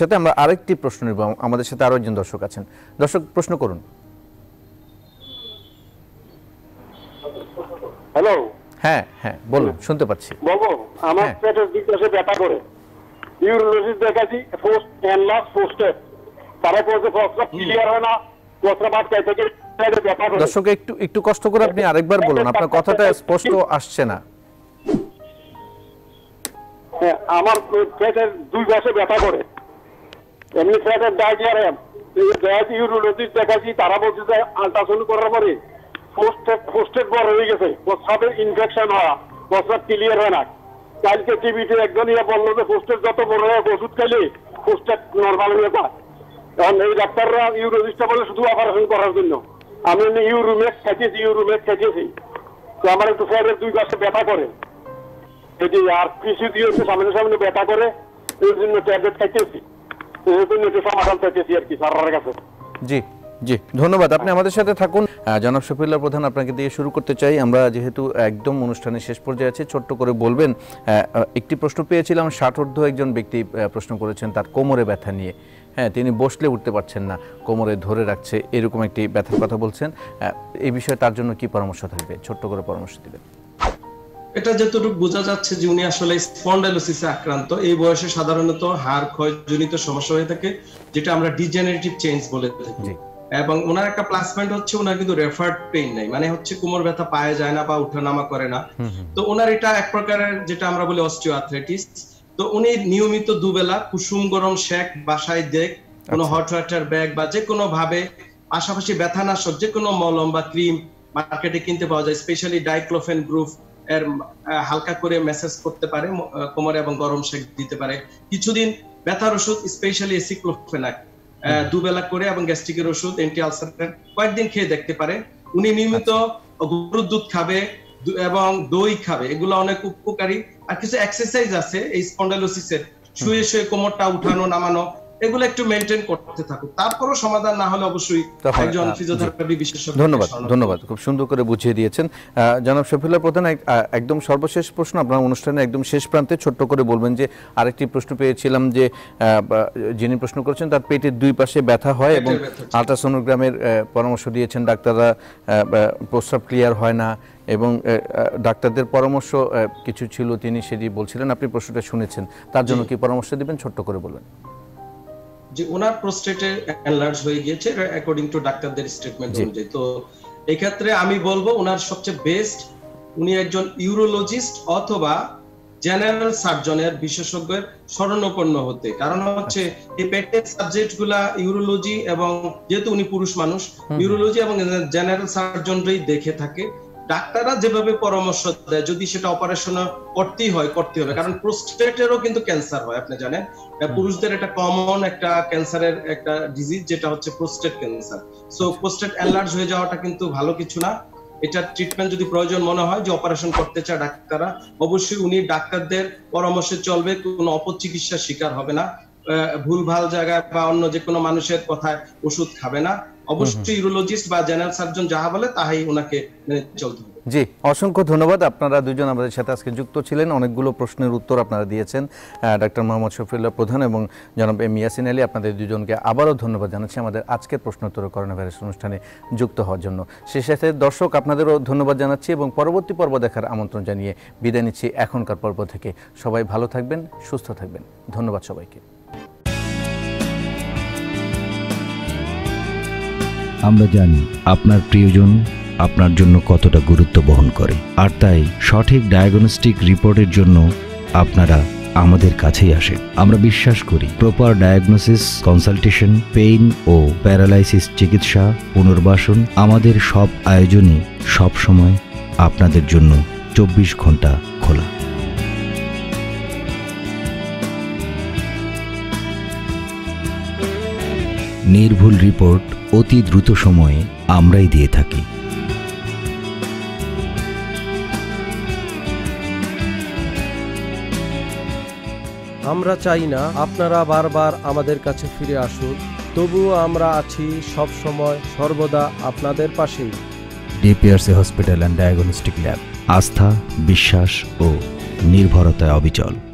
সাথে আমরা আরেকটি প্রশ্ন নিব। আমাদের সাথে আরো একজন দর্শক আছেন। দর্শক, প্রশ্ন করুন। হ্যালো, হ্যাঁ হ্যাঁ বলুন, শুনতে পাচ্ছি। বলবো আমার পেটের বিকাশে ব্যথা করে, ইউরোলজিস্ট দেখাচ্ছি, first and last first step তারা বলছে প্রস্রাব ক্লিয়ার হয় না, প্রস্রাবাত চাই থেকে ব্যথা করে। দর্শক একটু একটু কষ্ট করে আপনি আরেকবার বলুন, আপনার কথাটা স্পষ্ট আসছে না। হ্যাঁ, আমার পেটের দুই পাশে ব্যথা করে, এমনি পেটের ডায়াগ্রাম ইউরোলজিস্ট দেখাচ্ছি, তারা বলছে যে আল্ট্রাসাউন্ড করার পরে পোস্টেড বড় হয়ে গেছে, প্রস্রাবের ইনফেকশন হয়, প্রস্রাব ক্লিয়ার হয় না। কালকে টিভিতে একজন ইয়ে বললো যে পোস্টেড যত বড় হয় ওষুধ খেলে পোস্টেড নর্মাল হয়ে যায়। এখন এই ডাক্তাররা ইউরোলজিস্টটা বলে শুধু অপারেশন করার জন্য। আমি ইউরোমেক্স খেয়েছি, তো আমার একটু পেটের দুই পাশে ব্যথা করে, এটি আর কিছু দিয়ে সামনে সামনে ব্যথা করে, এর জন্য ট্যাবলেট খাইতেছি। জি জি, ধন্যবাদ। আপনি আমাদের সাথে থাকুন। জনাব শফিউল্লাহ প্রধান, আপনাকে দিয়ে শুরু করতে চাই। আমরা যেহেতু একদম অনুষ্ঠানের শেষ পর্যায়ে আছি, ছোট্ট করে বলবেন, একটি প্রশ্ন পেয়েছিলাম, 60-ঊর্ধ্ব একজন ব্যক্তি প্রশ্ন করেছেন তার কোমরে ব্যথা নিয়ে। হ্যাঁ, তিনি বসলে উঠতে পারছেন না, কোমরে ধরে রাখছে, এরকম একটি ব্যথার কথা বলছেন। এই বিষয়ে তার জন্য কি পরামর্শ থাকবে, ছোট্ট করে পরামর্শ দিবেন। এটা যতটুকু বোঝা যাচ্ছে যে উনি আসলে স্পন্ডাইলোসিসে আক্রান্ত। এই বয়সে সাধারণত হাড় ক্ষয়জনিত সমস্যা হয়ে থাকে, যেটা আমরা ডিজেনারেটিভ চেঞ্জ বলে থাকি। এবং ওনার একটা প্লাস পয়েন্ট হচ্ছে ওনার কিন্তু রেফার্ড পেইন নাই, মানে হচ্ছে কোমর ব্যথা পায়ে যায় না বা উঠানামা করে না। তো ওনার এটা এক প্রকারের যেটা আমরা বলি অস্টিওআর্থ্রাইটিস। তো উনি নিয়মিত দুবেলা কুসুম গরম শেক বাসায় দেখ, কোনো হট ওয়াটার ব্যাগ বা যে কোনো ভাবে পাশাপাশি ব্যথানাশক যে কোনো মলম বা ক্রিম মার্কেটে কিনতে পাওয়া যায়, স্পেশালি ডাইক্লোফেন গ্রুপ এর হালকা করে মেসেজ করতে পারে কোমরে এবং গরম শেক দিতে পারে। কিছুদিন ব্যথার ওষুধ স্পেশালি এসিক্লোফেনাক দুবেলা করে এবং গ্যাস্ট্রিকের ওষুধ অ্যান্টি আলসারের কয়েকদিন খেয়ে দেখতে পারে। উনি নিয়মিত গরুর দুধ খাবে এবং দই খাবে, এগুলো অনেক উপকারী। আর কিছু এক্সারসাইজ আছে এই স্পন্ডাইলোসিসের, শুয়ে শুয়ে কোমরটা উঠানো নামানো, এগুলো একটু মেইনটেইন করতে থাকুন, তারপরও সমাধান না হলে অবশ্যই একজন ফিজিওথেরাপি বিশেষজ্ঞ। ধন্যবাদ, ধন্যবাদ, খুব সুন্দর করে বুঝিয়ে দিয়েছেন জনাব শফিউল্লাহ প্রধান। একদম সর্বশেষ প্রশ্ন, আপনার অনুষ্ঠানে একদম শেষ প্রান্তে ছোট্ট করে বলবেন যে আরেকটি প্রশ্ন পেয়েছিলাম যে যিনি প্রশ্ন করেছেন তার পেটের দুই পাশে ব্যথা হয় এবং আল্ট্রাসোনোগ্রামের পরামর্শ দিয়েছেন ডাক্তাররা, প্রস্রাব ক্লিয়ার হয় না এবং ডাক্তারদের পরামর্শ কিছু ছিল, তিনি সেটি বলছিলেন। আপনি প্রশ্নটা শুনেছেন, তার জন্য কি পরামর্শ দিবেন, ছোট্ট করে বলবেন। যে ওনার প্রোস্টেটে এনলার্জ হয়ে গিয়েছে অ্যাকর্ডিং টু ডাক্তারদের স্টেটমেন্ট অনুযায়ী। তো এই ক্ষেত্রে আমি বলবো ওনার সবচেয়ে বেস্ট উনি একজন ইউরোলজিস্ট অথবা জেনারেল সার্জনের বিশেষজ্ঞের শরণাপন্ন হতে। কারণ হচ্ছে এই পেটের সাবজেক্টগুলা ইউরোলজি এবং যেহেতু উনি পুরুষ মানুষ, ইউরোলজি এবং জেনারেল সার্জনরাই দেখে থাকে। ডাক্তাররা যেভাবে পরামর্শ দেয়, যদি সেটা অপারেশন করতেই হয় করতে হবে, কারণ প্রোস্টেটেরও কিন্তু ক্যান্সার হয়, আপনি জানেন পুরুষদের একটা কমন একটা ক্যান্সারের একটা ডিজিজ যেটা হচ্ছে prostate cancer. So prostate enlarge হয়ে যাওয়াটা কিন্তু ভালো কিছু না, এটা ট্রিটমেন্ট যদি প্রয়োজন মনে হয় যে অপারেশন করতে চায় ডাক্তাররা, অবশ্যই উনি ডাক্তারদের পরামর্শে চলবে, কোনো অপচিকিৎসার শিকার হবে না, ভুলভাল জায়গায় বা অন্য যে কোনো মানুষের কথায় ওষুধ খাবে না। অবশ্যই ইউরোলজিস্ট বা জেনারেল সার্জন যাহা বলে তাহাই ওনাকে চলতে হবে। জি, অসংখ্য ধন্যবাদ। আপনারা দুজন আমাদের সাথে আজকে যুক্ত ছিলেন, অনেকগুলো প্রশ্নের উত্তর আপনারা দিয়েছেন, ডাক্তার মোহাম্মদ শফিউল্লাহ প্রধান এবং জনাব এম ইয়াসিন আলী। আপনাদের দুজনকে আবারও ধন্যবাদ জানাচ্ছি আমাদের আজকের প্রশ্নোত্তর করোনা ভাইরাস অনুষ্ঠানে যুক্ত হওয়ার জন্য। সেই সাথে দর্শক, আপনাদেরও ধন্যবাদ জানাচ্ছি এবং পরবর্তী পর্ব দেখার আমন্ত্রণ জানিয়ে বিদায় নিচ্ছি এখনকার পর্ব থেকে। সবাই ভালো থাকবেন, সুস্থ থাকবেন, ধন্যবাদ সবাইকে। আমরা জানি আপনার প্রিয়জন আপনার জন্য কতটা গুরুত্ব বহন করে, আর তাই সঠিক ডায়াগনস্টিক রিপোর্টের জন্য আপনারা আমাদের কাছেই আসেন। আমরা বিশ্বাস করি প্রপার ডায়াগনোসিস, কনসালটেশন, পেইন ও প্যারালাইসিস চিকিৎসা, পুনর্বাসন, আমাদের সব আয়োজনই সবসময় আপনাদের জন্য 24 ঘন্টা খোলা। নির্ভুল রিপোর্ট অতি দ্রুত সময়ে আমরাই দিয়ে থাকি। আমরা চাই না আপনারা বারবার আমাদের কাছে ফিরে আসুন, তবুও আমরা আছি সব সময় সর্বদা আপনাদের পাশে। DPRC hospital and diagnostic lab, আস্থা, বিশ্বাস ও নির্ভরতায় অবিচল।